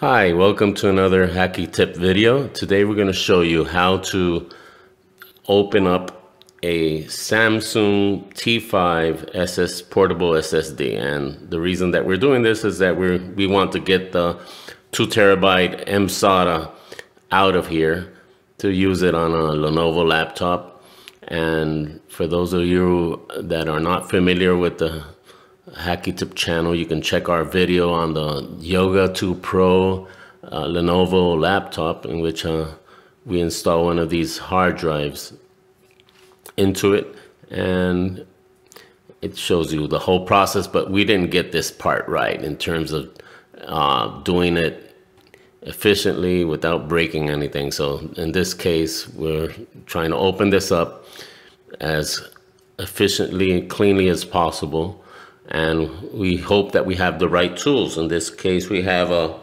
Hi, welcome to another Hacky Tip video. Today we're going to show you how to open up a Samsung T5 portable SSD. And the reason that we're doing this is that we want to get the 2 terabyte mSATA out of here to use it on a Lenovo laptop. And for those of you that are not familiar with the Hacky Tip channel, you can check our video on the Yoga 2 Pro Lenovo laptop, in which we install one of these hard drives into it, and it shows you the whole process. But we didn't get this part right in terms of doing it efficiently without breaking anything. So in this case, we're trying to open this up as efficiently and cleanly as possible. And we hope that we have the right tools. In this case, we have a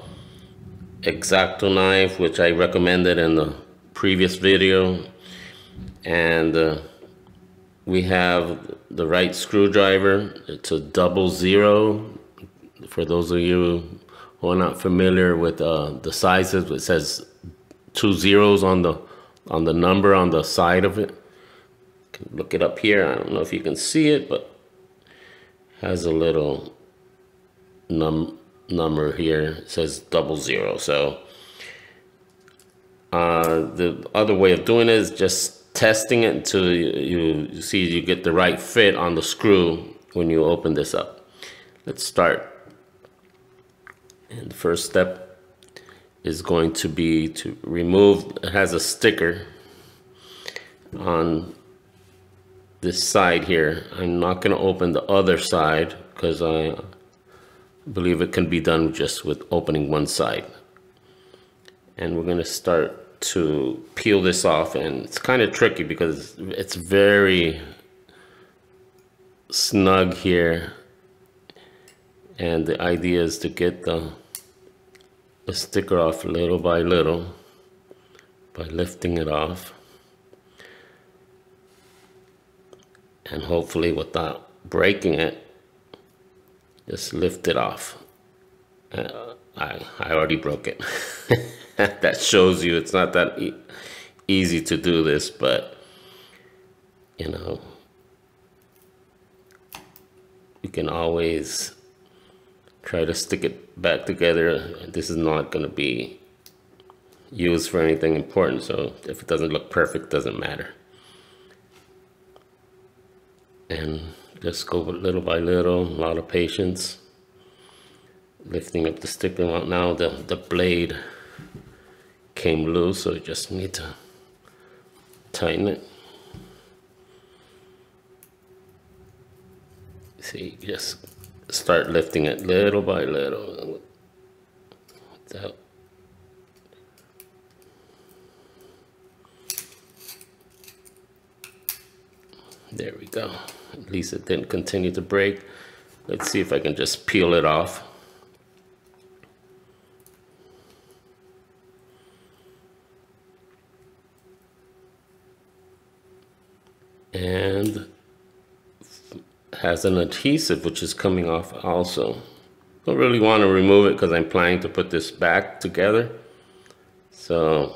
X-Acto knife, which I recommended in the previous video. And we have the right screwdriver. It's a 00. For those of you who are not familiar with the sizes, it says 2 zeros on the number on the side of it. You can look it up here. I don't know if you can see it, but has a little number here. It says 00. So the other way of doing it is just testing it until you see you get the right fit on the screw when you open this up. Let's start. And the first step is going to be to remove, it has a sticker on this side here. I'm not going to open the other side because I believe it can be done just with opening one side. And we're going to start to peel this off, and it's kind of tricky because it's very snug here, and the idea is to get the sticker off little by lifting it off, and hopefully without breaking it, just lift it off. I already broke it. That shows you it's not that easy to do this, but you know, you can always try to stick it back together. This is not going to be used for anything important, so if it doesn't look perfect, it doesn't matter. And just go little by little, a lot of patience, lifting up the sticker. Now the blade came loose, so you just need to tighten it. See, just start lifting it little by little. There we go. At least it didn't continue to break. Let's see if I can just peel it off. And has an adhesive which is coming off also. Don't really want to remove it because I'm planning to put this back together. So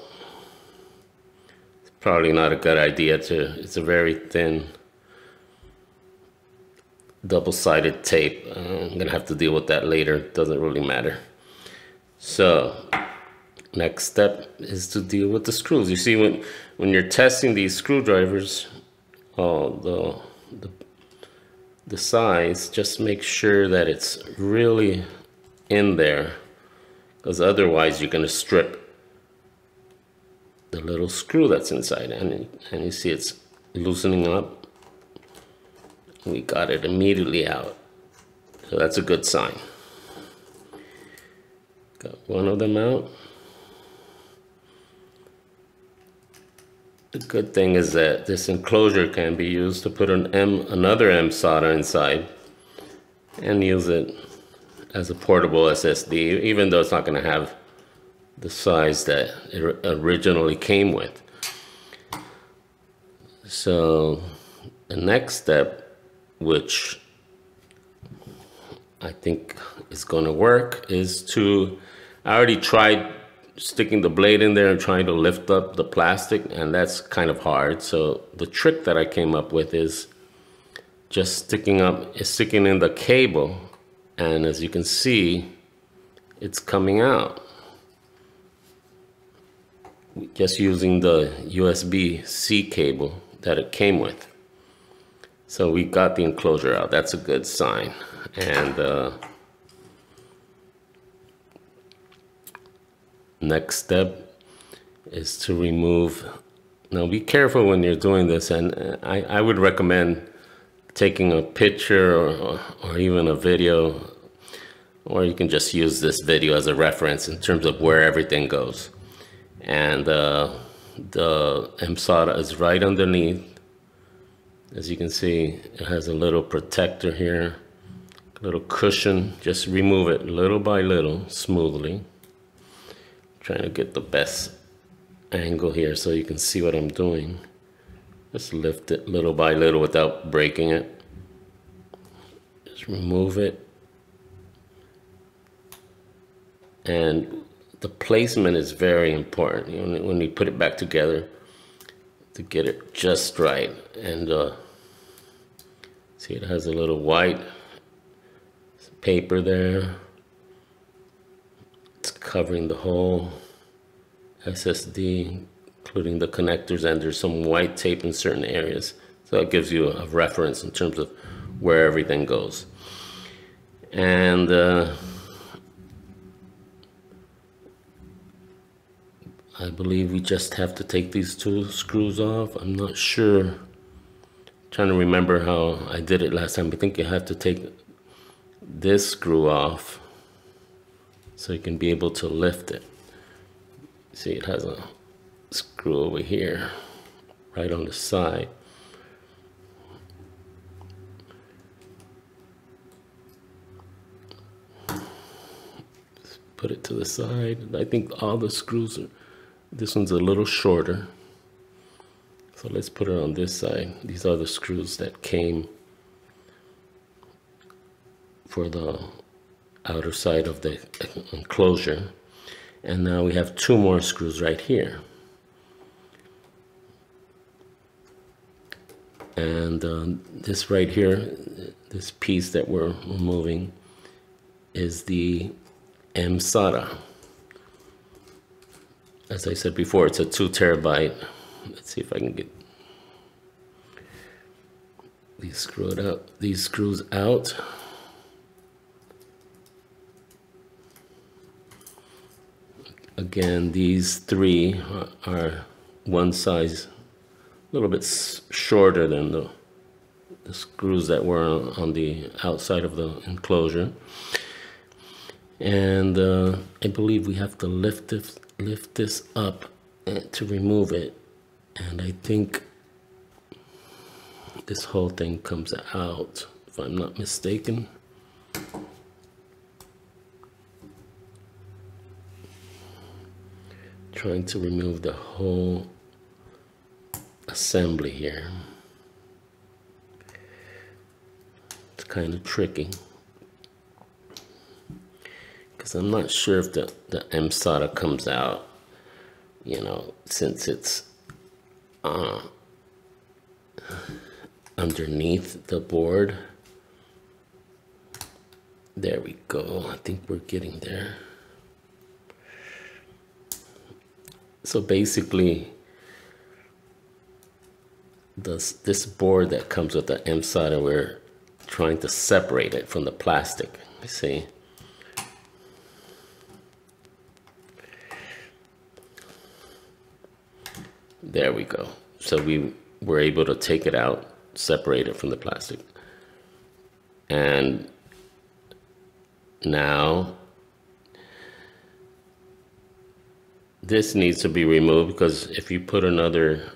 it's probably not a good idea to, it's a very thin double-sided tape. I'm gonna have to deal with that later. Doesn't really matter. So next step is to deal with the screws. You see, when you're testing these screwdrivers, the size, just make sure that it's really in there, because otherwise you're gonna strip the little screw that's inside. And you see it's loosening up. We got it immediately out, so that's a good sign. Got one of them out. The good thing is that this enclosure can be used to put another mSATA inside and use it as a portable SSD, even though it's not going to have the size that it originally came with. So the next step, which I think is going to work, is to I already tried sticking the blade in there and trying to lift up the plastic, and that's kind of hard. So the trick that I came up with is just sticking in the cable, and as you can see, it's coming out. Just using the USB-C cable that it came with. So we got the enclosure out. That's a good sign. And next step is to remove. Now be careful when you're doing this, and I would recommend taking a picture or even a video, or you can just use this video as a reference in terms of where everything goes. And the mSATA is right underneath. As you can see, it has a little protector here, a little cushion. Just remove it little by little, smoothly. Trying to get the best angle here so you can see what I'm doing. Just lift it little by little without breaking it. Just remove it. And the placement is very important when you put it back together to get it just right. And see, it has a little white paper there. It's covering the whole SSD, including the connectors, and there's some white tape in certain areas. So it gives you a reference in terms of where everything goes. And I believe we just have to take these two screws off. I'm not sure. I'm trying to remember how I did it last time. I think you have to take this screw off so you can be able to lift it. See, it has a screw over here, right on the side. Just put it to the side. I think all the screws are. This one's a little shorter, so let's put it on this side. These are the screws that came for the outer side of the enclosure. And now we have two more screws right here. And this right here, this piece that we're removing is the mSATA. As I said before, it's a 2 terabyte. Let's see if I can get these screws out. Again, these three are one size, a little bit shorter than the screws that were on the outside of the enclosure. And I believe we have to lift this up to remove it, and I think this whole thing comes out, if I'm not mistaken. Trying to remove the whole assembly here. It's kind of tricky, because I'm not sure if the mSATA comes out, you know, since it's underneath the board. There we go. I think we're getting there. So basically, this board that comes with the mSATA, we're trying to separate it from the plastic, you see. There we go. So we were able to take it out, separate it from the plastic. And now this needs to be removed, because if you put another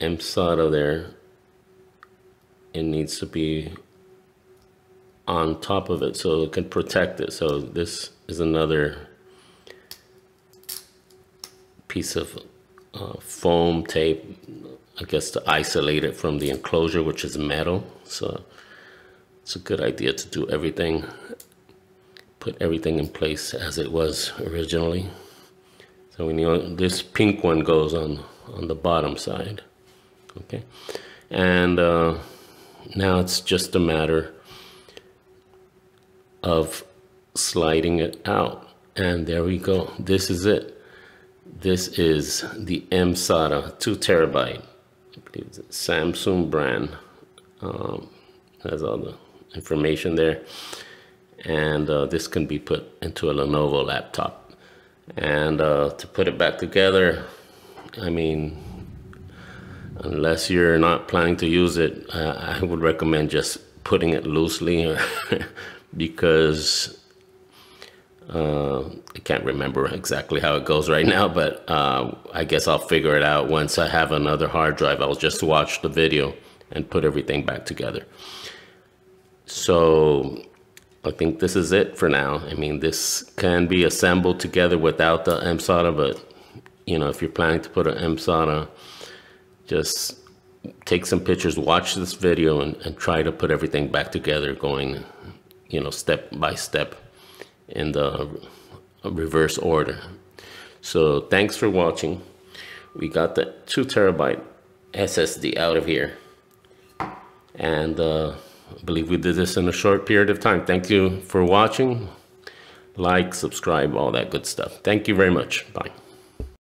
mSATA there, it needs to be on top of it so it can protect it. So this is another piece of foam tape, I guess, to isolate it from the enclosure, which is metal. So it's a good idea to do everything, put everything in place as it was originally. So when you, this pink one goes on the bottom side, okay? And now it's just a matter of sliding it out. And there we go, this is it. This is the mSATA 2 terabyte, I believe it's a Samsung brand. Has all the information there. And this can be put into a Lenovo laptop. And to put it back together, I mean, unless you're not planning to use it, I would recommend just putting it loosely because I can't remember exactly how it goes right now, but I guess I'll figure it out once I have another hard drive. I'll just watch the video and put everything back together. So I think this is it for now. I mean, this can be assembled together without the mSATA, but you know, if you're planning to put an mSATA, just take some pictures, watch this video, and try to put everything back together, going, you know, step by step in the reverse order. So thanks for watching. We got the 2 terabyte SSD out of here, and I believe we did this in a short period of time. Thank you for watching. Like, subscribe, all that good stuff. Thank you very much. Bye.